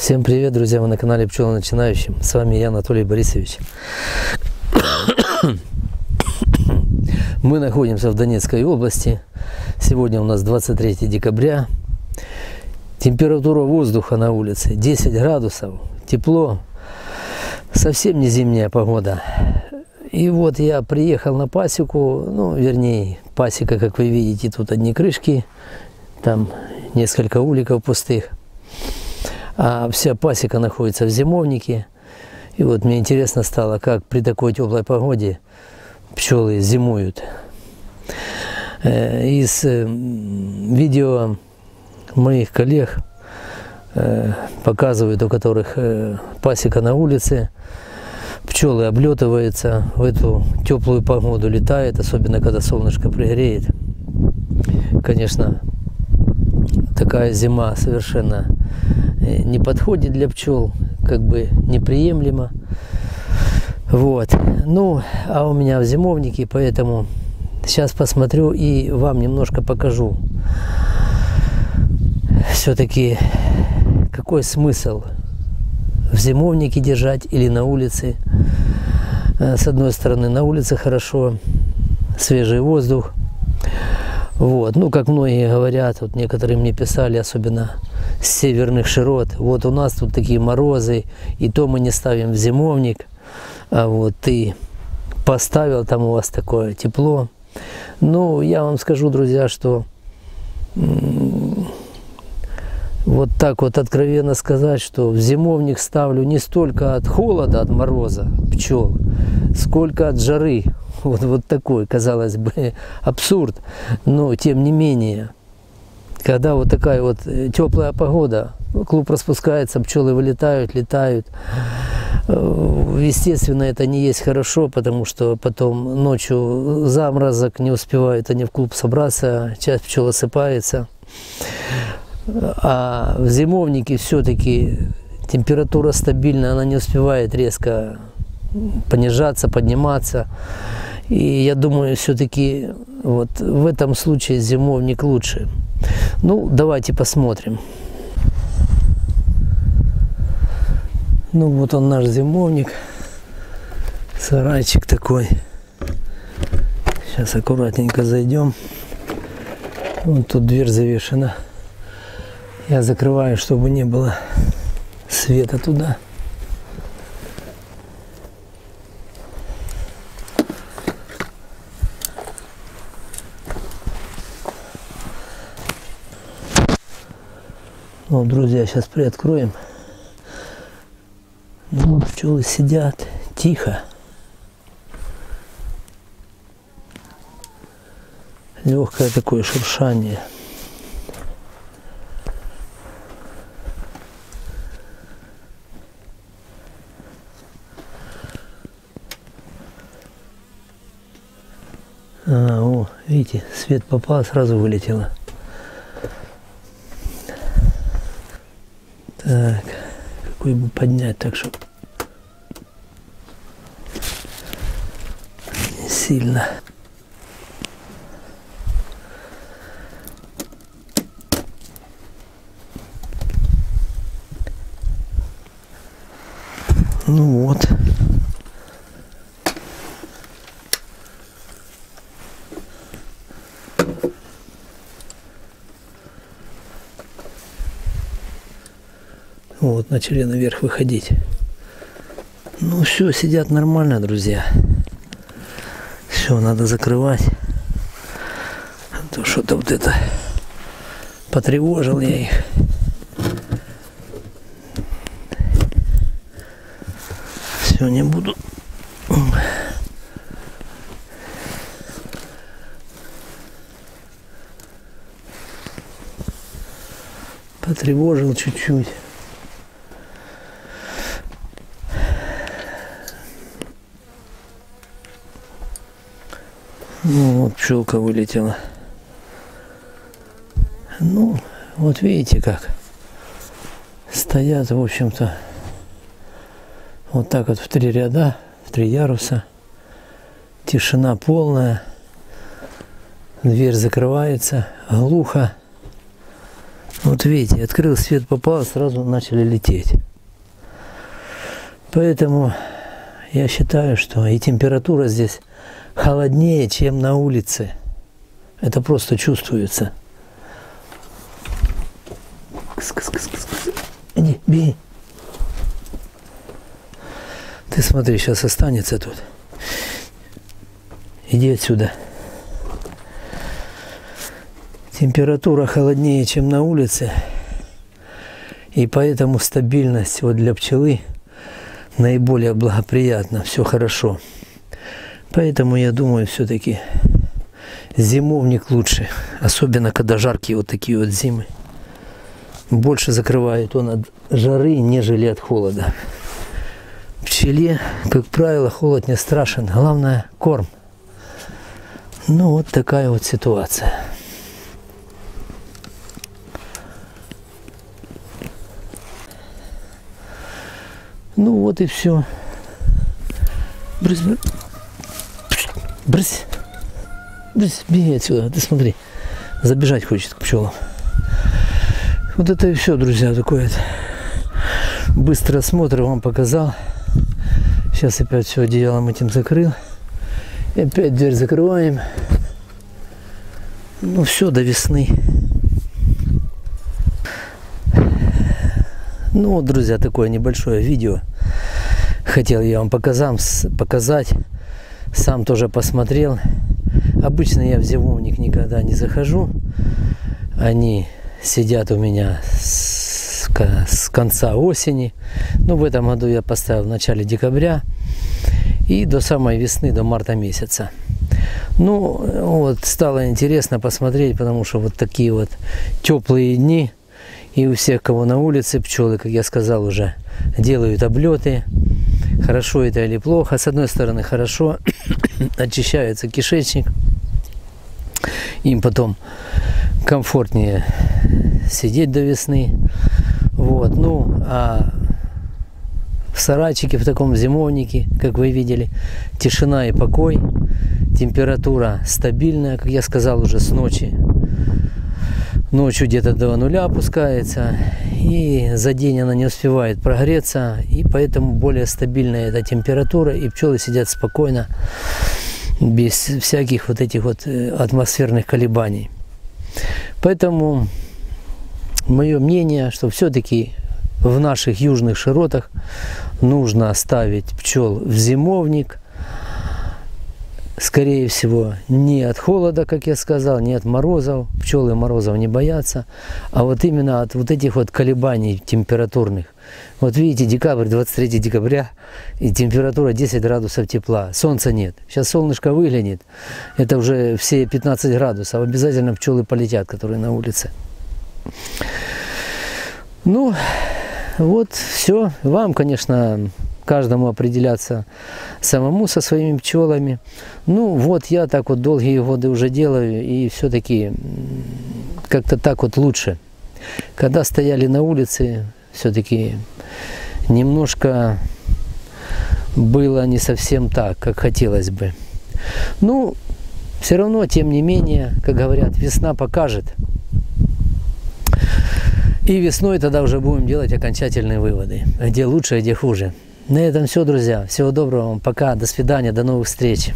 Всем привет, друзья! Вы на канале Пчелы начинающим. С вами я, Анатолий Борисович. Мы находимся в Донецкой области. Сегодня у нас 23 декабря. Температура воздуха на улице 10 градусов. Тепло. Совсем не зимняя погода. И вот я приехал на пасеку. Ну, вернее, пасека, как вы видите, тут одни крышки. Там несколько уликов пустых. А вся пасека находится в зимовнике. И вот мне интересно стало, как при такой теплой погоде пчелы зимуют. Из видео моих коллег показывают, у которых пасека на улице. Пчелы облетываются в эту теплую погоду, летают, особенно когда солнышко пригреет. Конечно, такая зима совершенно не подходит для пчел, как бы неприемлемо. Вот. Ну, а у меня в зимовнике, поэтому сейчас посмотрю и вам немножко покажу. Все-таки какой смысл в зимовнике держать или на улице? С одной стороны, на улице хорошо, свежий воздух. Вот. Ну, как многие говорят, вот некоторые мне писали, особенно с северных широт, вот у нас тут такие морозы, и то мы не ставим в зимовник, а вот ты поставил, там у вас такое тепло. Ну, я вам скажу, друзья, что вот так вот откровенно сказать, что в зимовник ставлю не столько от холода, от мороза пчел, сколько от жары. Вот такой, казалось бы, абсурд, но тем не менее, когда вот такая вот теплая погода, клуб распускается, пчелы вылетают, летают. Естественно, это не есть хорошо, потому что потом ночью заморозок, не успевают они в клуб собраться, часть пчел осыпается. А в зимовнике все-таки температура стабильна, она не успевает резко понижаться, подниматься. И я думаю, все-таки вот в этом случае зимовник лучше. Ну, давайте посмотрим. Ну, вот он, наш зимовник. Сарайчик такой. Сейчас аккуратненько зайдем. Вон тут дверь завешена. Я закрываю, чтобы не было света туда. Вот, друзья, сейчас приоткроем. Вот пчелы сидят тихо. Легкое такое шуршание. А, о, видите, свет попал, сразу вылетело. Так, какой бы поднять, так что не сильно. Ну вот. Вот, начали наверх выходить. Ну все, сидят нормально, друзья. Все, надо закрывать. А то что-то вот это потревожил я их. Все, не буду. Потревожил чуть-чуть. Ну, вот пчелка вылетела. Ну, вот видите как. Стоят, в общем-то, вот так вот в три ряда, в три яруса. Тишина полная. Дверь закрывается глухо. Вот видите, открыл свет, попал, сразу начали лететь. Поэтому я считаю, что и температура здесь холоднее, чем на улице. Это просто чувствуется. Иди, беги. Ты смотри, сейчас останется тут. Иди отсюда. Температура холоднее, чем на улице. И поэтому стабильность вот для пчелы наиболее благоприятна. Все хорошо. Поэтому я думаю, все-таки зимовник лучше. Особенно, когда жаркие вот такие вот зимы. Больше закрывает он от жары, нежели от холода. Пчеле, как правило, холод не страшен. Главное – корм. Ну, вот такая вот ситуация. Ну, вот и все. Брысь, брысь. Брысь. Брысь, беги отсюда. Ты смотри, забежать хочет к пчелам. Вот это и все, друзья, такой вот быстрый осмотр вам показал. Сейчас опять все одеялом этим закрыл. И опять дверь закрываем. Ну все, до весны. Ну вот, друзья, такое небольшое видео. Хотел я вам показать. Сам тоже посмотрел. Обычно я в зимовник никогда не захожу. Они сидят у меня с конца осени, но в этом году я поставил в начале декабря и до самой весны, до марта месяца. Ну вот, стало интересно посмотреть, потому что вот такие вот теплые дни, и у всех, кого на улице, пчелы, как я сказал уже, делают облеты. Хорошо это или плохо? С одной стороны хорошо, очищается кишечник, им потом комфортнее сидеть до весны. Вот, ну а в сарайчике, в таком зимовнике, как вы видели, тишина и покой, температура стабильная, как я сказал уже, с ночи. Ночью где-то до 0 опускается, и за день она не успевает прогреться, и поэтому более стабильная эта температура, и пчелы сидят спокойно, без всяких вот этих вот атмосферных колебаний. Поэтому мое мнение, что все-таки в наших южных широтах нужно оставить пчел в зимовник. Скорее всего, не от холода, как я сказал, не от морозов. Пчелы морозов не боятся. А вот именно от вот этих вот колебаний температурных. Вот видите, декабрь, 23 декабря, и температура 10 градусов тепла. Солнца нет. Сейчас солнышко выглянет. Это уже все 15 градусов. Обязательно пчелы полетят, которые на улице. Ну, вот все. Вам, конечно, каждому определяться самому со своими пчелами. Ну, вот я так вот долгие годы уже делаю, и все-таки как-то так вот лучше. Когда стояли на улице, все-таки немножко было не совсем так, как хотелось бы. Ну, все равно, тем не менее, как говорят, весна покажет. И весной тогда уже будем делать окончательные выводы, где лучше, где хуже. На этом все, друзья. Всего доброго вам. Пока. До свидания. До новых встреч.